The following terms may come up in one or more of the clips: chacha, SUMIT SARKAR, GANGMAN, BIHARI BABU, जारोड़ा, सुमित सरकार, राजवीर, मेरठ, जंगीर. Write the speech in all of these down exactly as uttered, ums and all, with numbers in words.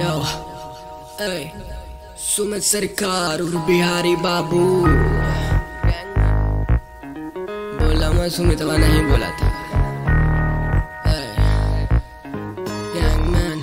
यो, ए, सुमित सरकार और बिहारी बाबू। बोला मैं सुमित वा नहीं बोला था। गैंगमैन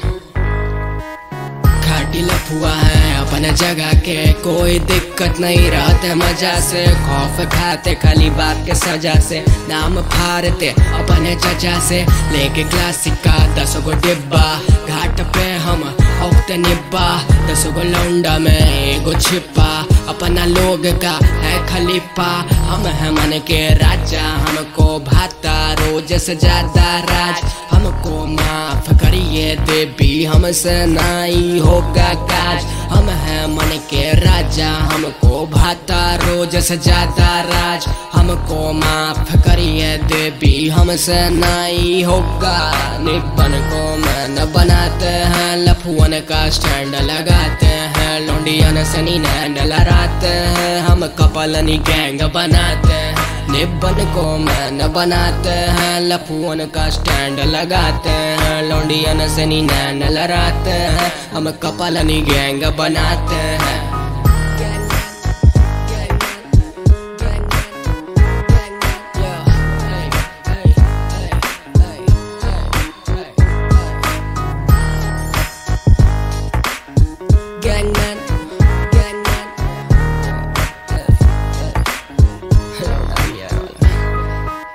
घाटी लफुआ है अपने जगह के, कोई दिक्कत नहीं रहते मजा से। खौफ खाते खाली बात के सजा से, नाम फारते अपने चचा से। लेके क्लासिक का दसों को डिब्बा, घाट पे हम औखते निब्बा। दसों को लौंडा में एगो छिपा, अपना लोग का है खलीफा। हम है मन के राजा, हमको भाता रोज से ज्यादा राज। हमको माफ करिए देवी, हमसे नहीं होगा काज। हम है मन के राजा, हमको भाता रोज से ज्यादा राज। हमको माफ करिए देवी, हमसे नहीं होगा। निपन को मन बनाते हैं, लफुअन का स्टैंड लगाते हैं। लौंडियन सनी नैन लड़ा हैं, हम कपालनी गैंग बनाते हैं। निब्बन को मैन बनाते हैं, लफुअन का स्टैंड लगाते हैं। लौंडियन से नी नैन लड़ाते हैं, हम कपालनी गैंग बनाते हैं।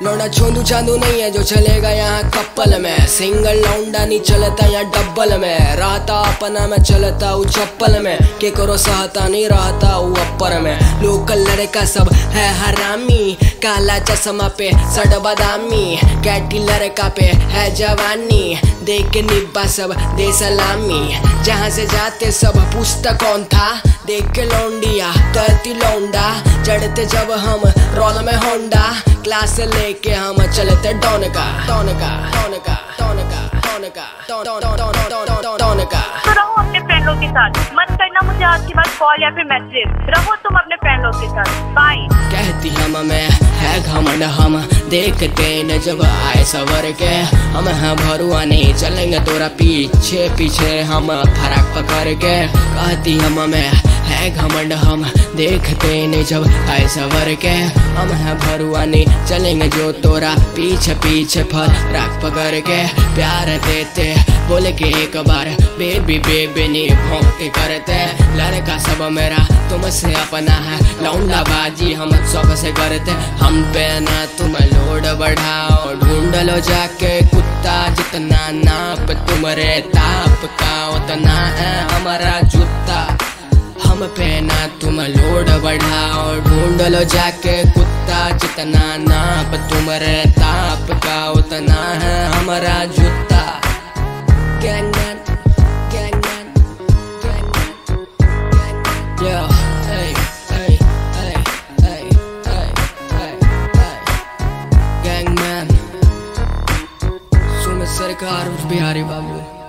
लौंडा छोंदू चांदू नहीं है जो चलेगा यहाँ कपल में। सिंगल लौंडा नहीं चलता यहाँ डबल में। रहता अपना मैं, चलता हूँ चप्पल में। के करो सहता नहीं रहता हूँ अपर में। लोकल लड़का सब है हरामी, काला चश्मा पे सड़ बदामी। कैटी लड़का पे है जवानी, देख निब्बा सब दे सलामी। जहाँ से जाते सब पूछता कौन था, देख के लौंडिया करती लौंडा। चढ़ते जब हम रोल में होंडा, क्लास लेके हम चलते डॉन का डॉन का डॉन का डॉन का डॉन का डॉन का। तो रहो अपने फ्रेंडों के साथ, मत करना मुझे आज के बाद कॉल या फिर मैसेज। रहो तुम अपने फ्रेंडों के साथ, बाय। कहती हम मैं है घमंड, हम देखते न जब आए सवर के। हम है भरुआ नहीं चलेंगे तोरा पीछे पीछे, हम फराक पकड़ के। कहती हम मैं है घमंड, हम देखते नहीं जब आए सवर के। हम है भरुआ नहीं चलेंगे जो तोरा पीछे पीछे, फराक पकड़ के। प्यार देते बोल के एक बार बेबी बेबी नी भौंकते करते। लड़का सब मेरा तुमसे अपना है, लौंडा बाजी हम सबसे करते। हम पे ना तुम लोड बढ़ाओ, ढूंढ लो जाके कुत्ता। जितना नाप तुम्हारे ताप का, उतना है हमारा जूता। हम पे ना तुम लोड बढ़ाओ, ढूंढ लो जाके कुत्ता। जितना नाप तुम्हारे ताप का, उतना है हमारा जूता। गैंगमैन गैंगमैन गैंगमैन या ए ए ए ए ए गैंगमैन। सुमित सरकार और बिहारी बाबू।